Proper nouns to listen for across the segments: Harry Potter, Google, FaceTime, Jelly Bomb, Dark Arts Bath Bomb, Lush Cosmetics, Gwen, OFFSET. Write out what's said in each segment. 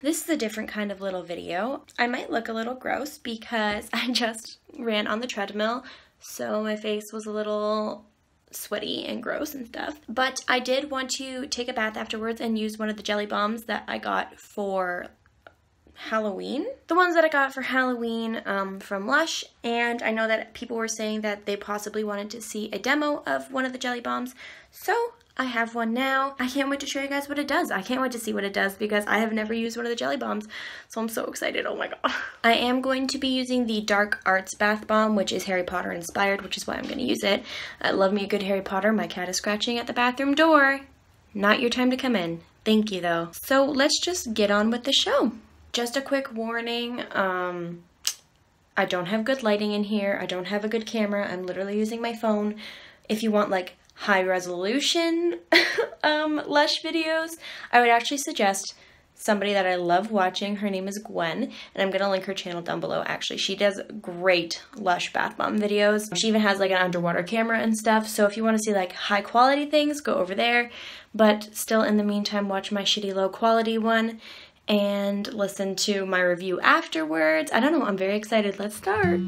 This is a different kind of little video. I might look a little gross because I just ran on the treadmill, so my face was a little sweaty and gross and stuff. But I did want to take a bath afterwards and use one of the jelly bombs that I got for Halloween. The ones that I got for Halloween from Lush, and I know that people were saying that they possibly wanted to see a demo of one of the jelly bombs, so I have one now. I can't wait to show you guys what it does. I can't wait to see what it does because I have never used one of the jelly bombs, so I'm so excited. Oh my god. I am going to be using the Dark Arts Bath Bomb, which is Harry Potter inspired, which is why I'm going to use it. I love me a good Harry Potter. My cat is scratching at the bathroom door. Not your time to come in. Thank you, though. So let's just get on with the show. Just a quick warning, I don't have good lighting in here. I don't have a good camera. I'm literally using my phone. If you want, like, high resolution Lush videos, I would actually suggest somebody that I love watching. Her name is Gwen, and I'm gonna link her channel down below. Actually, she does great Lush bath bomb videos. She even has like an underwater camera and stuff, so if you want to see like high quality things, go over there, but still in the meantime watch my shitty low quality one and listen to my review afterwards. I don't know, I'm very excited. Let's start.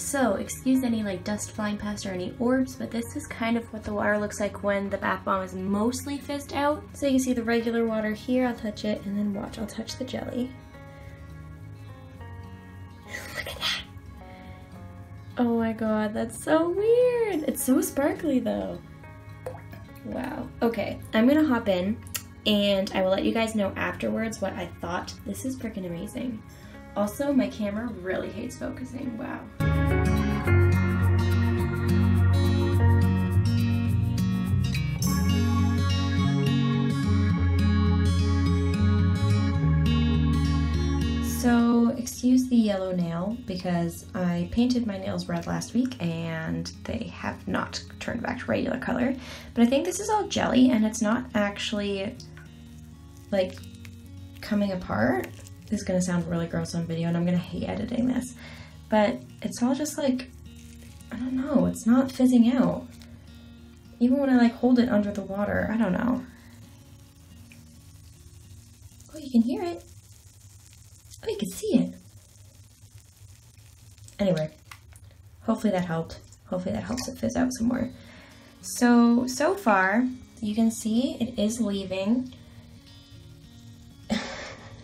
So, excuse any like dust flying past or any orbs, but this is kind of what the water looks like when the bath bomb is mostly fizzed out. So you can see the regular water here, I'll touch it, and then watch, I'll touch the jelly. Look at that! Oh my god, that's so weird! It's so sparkly though. Wow. Okay, I'm gonna hop in, and I will let you guys know afterwards what I thought. This is freaking amazing. Also, my camera really hates focusing. Wow. So, excuse the yellow nail because I painted my nails red last week and they have not turned back to regular color. But I think this is all jelly and it's not actually like coming apart. This is gonna sound really gross on video and I'm gonna hate editing this, but it's all just like, I don't know, it's not fizzing out. Even when I like hold it under the water, I don't know. Oh, you can hear it. Oh, you can see it. Anyway, hopefully that helped. Hopefully that helps it fizz out some more. So far, you can see it is leaving.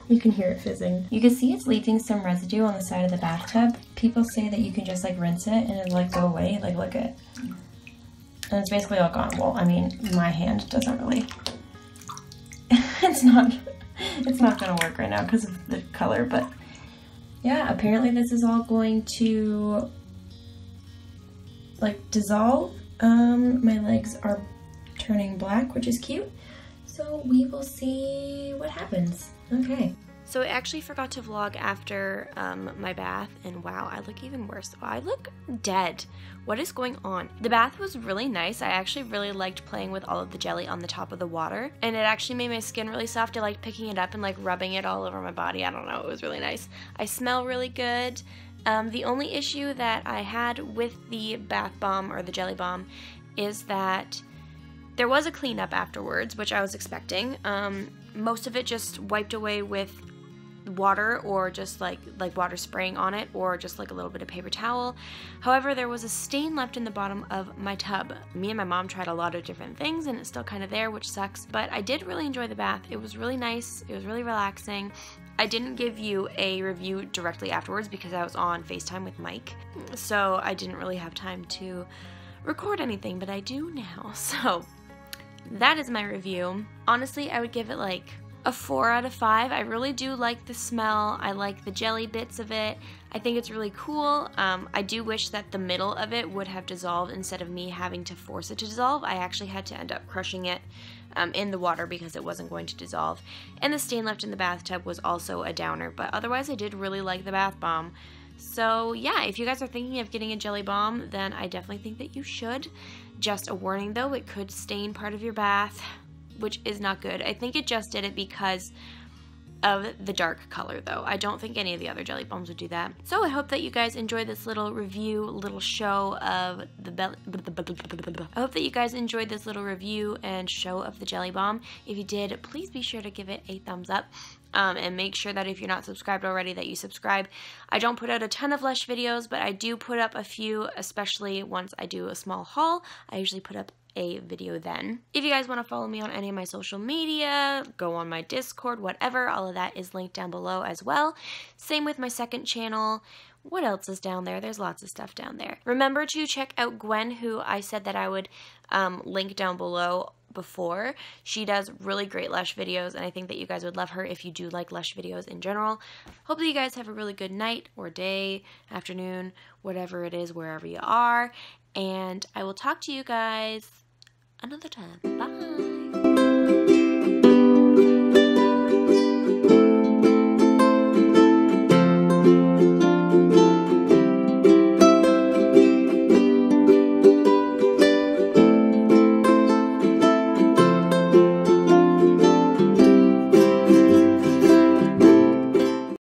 You can hear it fizzing. You can see it's leaving some residue on the side of the bathtub. People say that you can just like rinse it and it'll like go away. Like look at it. And it's basically all gone. Well, I mean, my hand doesn't really. It's not gonna work right now because of the color, but yeah, apparently this is all going to like dissolve. My legs are turning black, which is cute. So we will see what happens. Okay. So I actually forgot to vlog after my bath, and wow, I look even worse. I look dead. What is going on? The bath was really nice. I actually really liked playing with all of the jelly on the top of the water, and it actually made my skin really soft. I liked picking it up and like rubbing it all over my body. I don't know, it was really nice. I smell really good. The only issue that I had with the bath bomb or the jelly bomb is that there was a cleanup afterwards, which I was expecting. Most of it just wiped away with water or just like water spraying on it or just like a little bit of paper towel. However, there was a stain left in the bottom of my tub. Me and my mom tried a lot of different things and it's still kind of there, which sucks, but I did really enjoy the bath. It was really nice. It was really relaxing. I didn't give you a review directly afterwards because I was on FaceTime with Mike, so I didn't really have time to record anything, but I do now. So that is my review. Honestly, I would give it like a 4 out of 5. I really do like the smell. I like the jelly bits of it. I think it's really cool. I do wish that the middle of it would have dissolved instead of me having to force it to dissolve. I actually had to end up crushing it in the water because it wasn't going to dissolve. And the stain left in the bathtub was also a downer, but otherwise I did really like the bath bomb. So yeah, if you guys are thinking of getting a jelly bomb, then I definitely think that you should. Just a warning though, it could stain part of your bath, which is not good. I think it just did it because of the dark color though. I don't think any of the other jelly bombs would do that. So I hope that you guys enjoyed this little review, little show of the I hope that you guys enjoyed this little review and show of the jelly bomb. If you did, please be sure to give it a thumbs up. And make sure that if you're not subscribed already that you subscribe. I don't put out a ton of Lush videos, but I do put up a few, especially once I do a small haul. I usually put up a video then. If you guys want to follow me on any of my social media, go on my Discord, whatever, all of that is linked down below as well. Same with my second channel. What else is down there? There's lots of stuff down there. Remember to check out Gwen, who I said that I would link down below before. She does really great Lush videos, and I think that you guys would love her if you do like Lush videos in general. Hope that you guys have a really good night or day, afternoon, whatever it is, wherever you are, and I will talk to you guys another time. Bye!